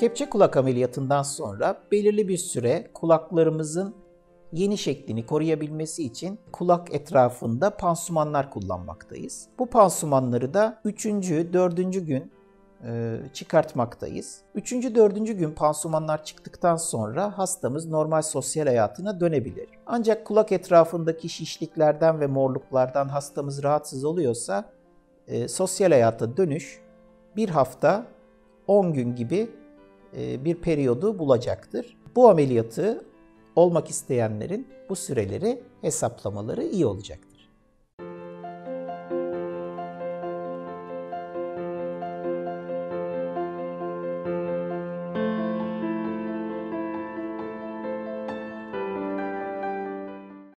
Kepçe kulak ameliyatından sonra belirli bir süre kulaklarımızın yeni şeklini koruyabilmesi için kulak etrafında pansumanlar kullanmaktayız. Bu pansumanları da 3. 4. gün çıkartmaktayız. 3. 4. gün pansumanlar çıktıktan sonra hastamız normal sosyal hayatına dönebilir. Ancak kulak etrafındaki şişliklerden ve morluklardan hastamız rahatsız oluyorsa sosyal hayata dönüş 1 hafta 10 gün gibi bir periyodu bulacaktır. Bu ameliyatı olmak isteyenlerin bu süreleri hesaplamaları iyi olacak.